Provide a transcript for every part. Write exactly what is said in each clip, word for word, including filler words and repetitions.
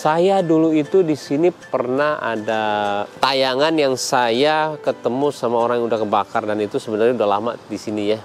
Saya dulu itu di sini pernah ada tayangan yang saya ketemu sama orang yang udah kebakar, dan itu sebenarnya udah lama di sini ya.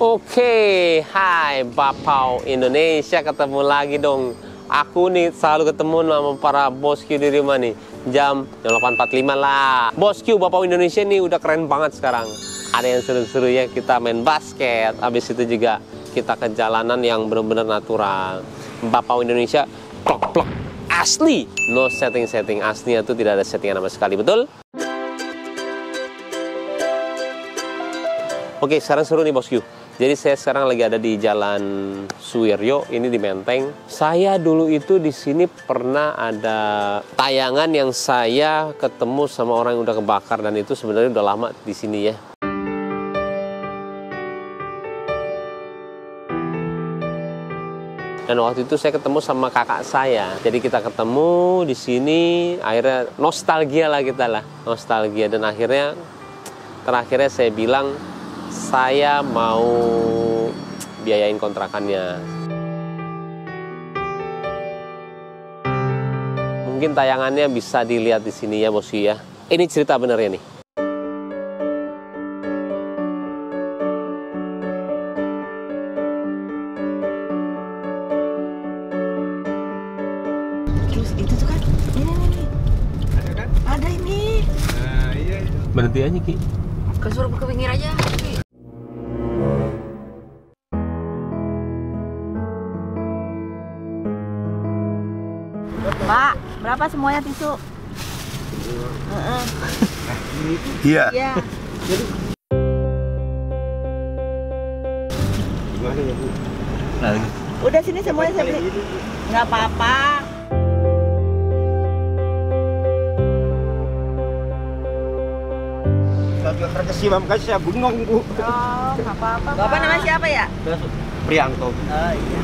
Oke, hai Bapau Indonesia, ketemu lagi dong. Aku nih selalu ketemu sama para bosku di rumah nih. Jam delapan empat puluh lima lah. Bosku Bapau Indonesia nih udah keren banget sekarang. Ada yang seru-seru ya, kita main basket. Habis itu juga kita ke jalanan yang benar-benar natural. Bapau Indonesia plok-plok asli. No setting-setting, aslinya tuh tidak ada settingan sama sekali, betul? Oke, sekarang seru nih bosku. Jadi saya sekarang lagi ada di Jalan Suwiryo, ini di Menteng. Saya dulu itu di sini pernah ada tayangan yang saya ketemu sama orang yang udah kebakar, dan itu sebenarnya udah lama di sini ya. Dan waktu itu saya ketemu sama kakak saya. Jadi kita ketemu di sini, akhirnya nostalgia lah kita lah, nostalgia. Dan akhirnya terakhirnya saya bilang, saya mau biayain kontrakannya. Mungkin tayangannya bisa dilihat di sini ya bosku ya. Ini cerita benernya nih. Terus itu tuh kan, ini nih. Ada kan? Ada ini. Nah, iya itu. Berhenti aja Ki. Ke suruh ke pinggir aja. Pak, berapa semuanya tisu? Iya. Iya. Udah sini semuanya saya beli. Nggak apa-apa. Terkesih, makanya saya bengong, Bu. Oh, nggak apa-apa. Bapak namanya siapa ya? Priangto. Oh, iya.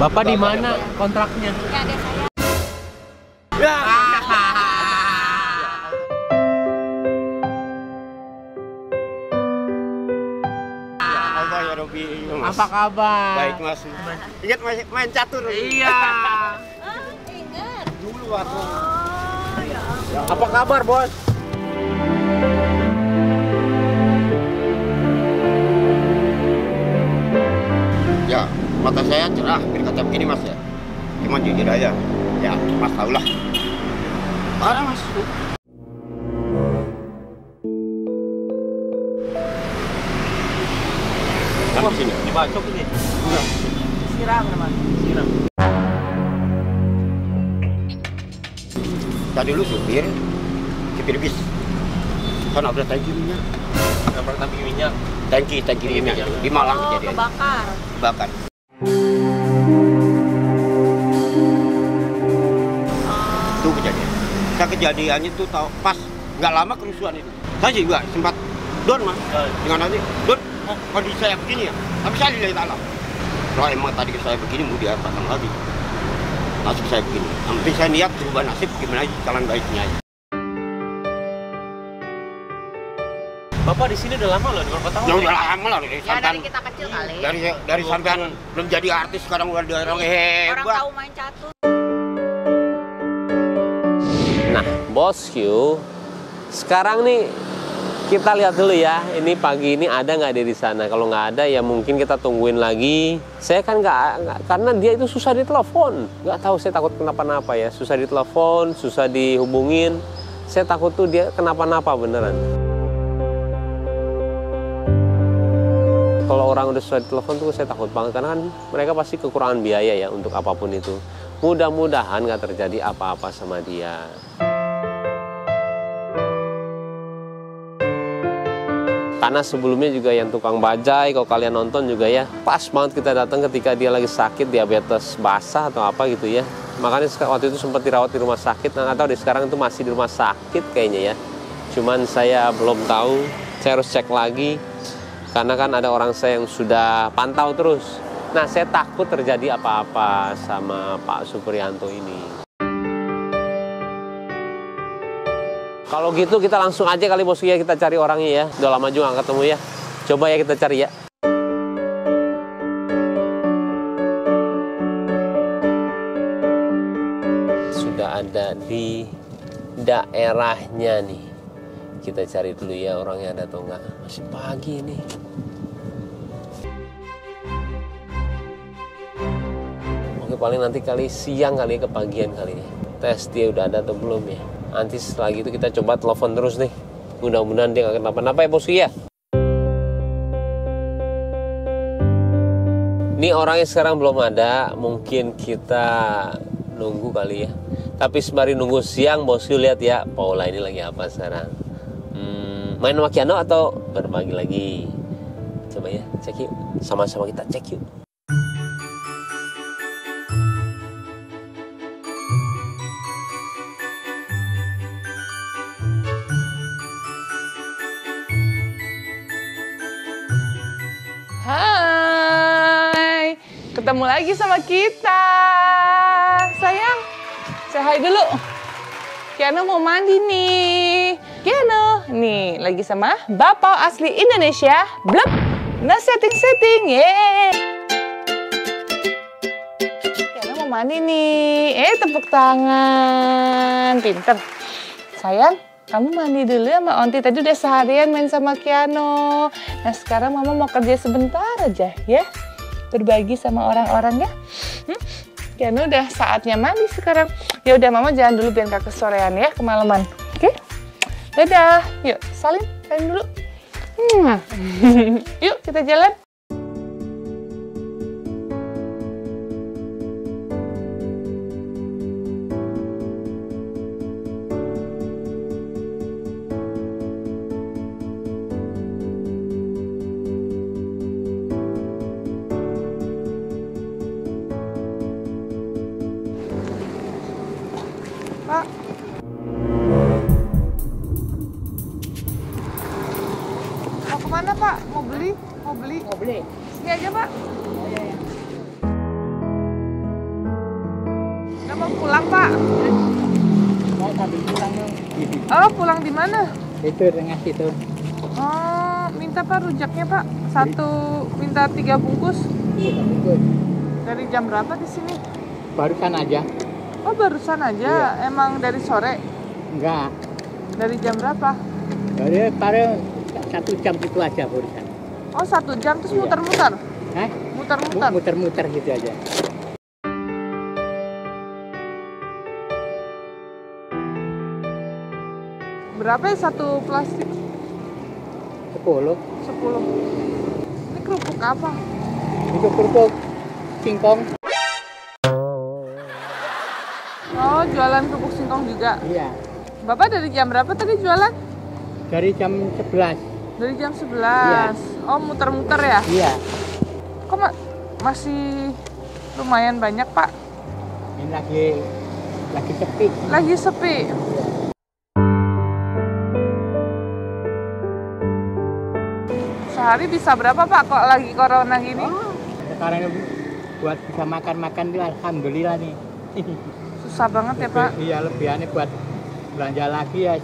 Bapak di mana kontraknya? Nggak ada saya. Ya. Mas. Apa kabar? Baik Mas. Ingat main, main catur. Iya. Oh, ingat. Dulu aku. Oh, ya. Apa kabar, Bos? Ya, mata saya cerah berkaca begini Mas ya. Cuma jujur aja. Ya, Mas tahulah. Parah Mas. Di sini, dibacok ini. Siram teman. Siram. Tadi dulu supir, supir bis. Kan ada tangki minyak. Ada tangki minyak. Tangki, tangki minyak. Di Malang kejadian. Kebakar. Kebakar. Itu kejadian. Saya kejadiannya tuh tahu pas nggak lama kerusuhan itu. Saya juga sempat don Mas. Dengan nanti don. Oh, kondisi saya begini ya, tapi saya lihat Allah. Kalau emang tadi saya begini, mau diapakan lagi? Nasib saya begini. Nanti saya niat berubah nasib, gimana jalan baiknya aja. Bapak di sini udah lama loh, berapa tahun? Udah ya? Lama lah, dari, ya, sampan, dari kita kecil kali. Dari dari sampean belum jadi artis, sekarang udah ada orang hebat. Orang tahu main catur. Nah, bosku, sekarang nih. Kita lihat dulu ya, ini pagi ini ada nggak dia di sana. Kalau nggak ada ya mungkin kita tungguin lagi. Saya kan nggak, karena dia itu susah ditelepon. Nggak tahu, saya takut kenapa-napa ya. Susah ditelepon, susah dihubungin. Saya takut tuh dia kenapa-napa beneran. Kalau orang udah susah ditelepon tuh saya takut banget. Karena kan mereka pasti kekurangan biaya ya untuk apapun itu. Mudah-mudahan nggak terjadi apa-apa sama dia. Karena sebelumnya juga yang tukang bajai, kalau kalian nonton juga ya, pas banget kita datang ketika dia lagi sakit, diabetes basah atau apa gitu ya. Makanya waktu itu sempat dirawat di rumah sakit, nah, atau di sekarang itu masih di rumah sakit kayaknya ya. Cuman saya belum tahu, saya harus cek lagi, karena kan ada orang saya yang sudah pantau terus. Nah, saya takut terjadi apa-apa sama Pak Suprianto ini. Kalau gitu kita langsung aja kali bosku ya, kita cari orangnya ya. Udah lama juga nggak ketemu ya. Coba ya kita cari ya. Sudah ada di daerahnya nih. Kita cari dulu ya orangnya ada atau enggak. Masih pagi nih. Oke, paling nanti kali siang kali ya, kepagian kali ya. Tes dia udah ada atau belum ya. Nanti setelah itu kita coba telepon terus nih. Mudah-mudahan dia gak kenapa-napa ya bosku ya. Ini orangnya sekarang belum ada, mungkin kita nunggu kali ya. Tapi sembari nunggu siang bosku lihat ya, Paula ini lagi apa sekarang? Hmm, main sama Kiano atau berbagi lagi? Coba ya, cek yuk. Sama-sama kita cek yuk. Hai, ketemu lagi sama kita. Sayang, say hi dulu. Kiano mau mandi nih. Kiano, nih lagi sama Bapau asli Indonesia. Blep, nah setting-setting, yeay. Kiano mau mandi nih. Eh, tepuk tangan. Pinter. Sayang, kamu mandi dulu sama Onti, tadi udah seharian main sama Kiano. Nah sekarang mama mau kerja sebentar aja ya. Berbagi sama orang-orang ya. Hmm? Kiano udah saatnya mandi sekarang. Ya udah mama jalan dulu biar gak kesorean ya, kemalaman. Oke? Okay? Dadah. Yuk salim, salim dulu. Hmm. Yuk kita jalan. Itu dengan situ. Oh, minta Pak rujaknya Pak. Satu minta tiga bungkus. Dari jam berapa di sini? Barusan aja. Oh, barusan aja. Iya. Emang dari sore? Enggak. Dari jam berapa? Dari paling satu jam itu aja barusan. Oh, satu jam terus muter-muter? Iya. Hah? Muter-muter. Muter-muter gitu aja. Berapa ya satu plastik? Sepuluh. Sepuluh. Ini kerupuk apa? Itu kerupuk singkong. Oh, jualan kerupuk singkong juga? Iya. Bapak dari jam berapa tadi jualan? Dari jam sebelas. Dari jam sebelas? Iya. Oh, muter-muter ya? Iya. Kok ma masih lumayan banyak, Pak? Ini lagi, lagi sepi. Lagi sepi? Iya. Sehari bisa berapa Pak kok lagi corona gini? Oh, sekarang buat bisa makan-makan itu alhamdulillah nih. Susah banget ya Pak? Iya, lebih aneh buat belanja lagi ya,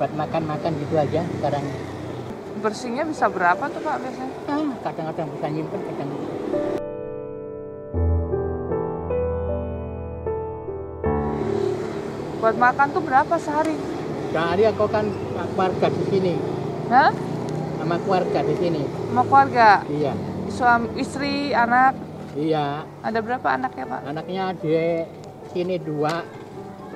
buat makan-makan gitu aja sekarang. Bersihnya bisa berapa tuh Pak biasanya? Kadang-kadang bisa nyimpen, kadang buat makan tuh berapa sehari? Sehari aku kan keluarga di sini. Hah? Sama keluarga di sini. Sama keluarga? Iya. Suami, istri, anak? Iya. Ada berapa anaknya Pak? Anaknya di sini dua,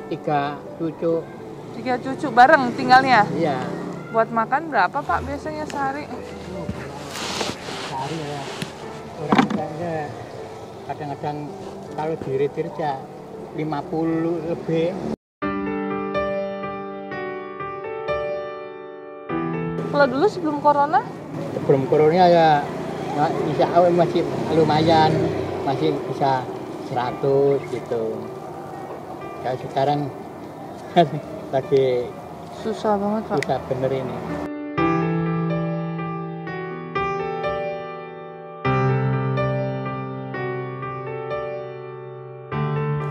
tiga cucu. Tiga cucu bareng tinggalnya? Iya. Buat makan berapa Pak biasanya sehari? Sehari ya, kurang-kurangnya kadang-kadang kalau diri-diri aja lima puluh lebih. Kalau dulu sebelum corona? Sebelum corona ya insya Allah masih lumayan, masih bisa seratus gitu. Kalau sekarang lagi susah banget Pak. Susah bener ini.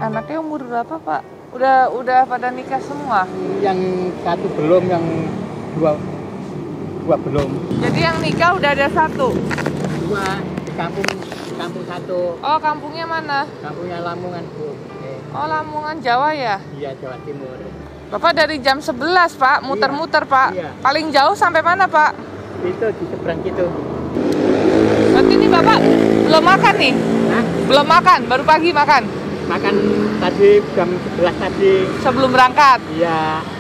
Anaknya umur berapa Pak? Udah udah pada nikah semua? Yang satu belum, yang dua dua belum. Jadi yang nikah udah ada satu? Dua, di kampung, di kampung satu. Oh, kampungnya mana? Kampungnya Lamongan, Bu. Eh. Oh, Lamongan Jawa ya? Iya, Jawa Timur. Bapak dari jam sebelas, Pak, muter-muter, Pak. Iya. Paling jauh sampai mana, Pak? Itu, di seberang situ. Berarti ini Bapak belum makan nih? Hah? Belum makan, baru pagi makan? Makan tadi jam sebelas tadi. Sebelum berangkat? Iya.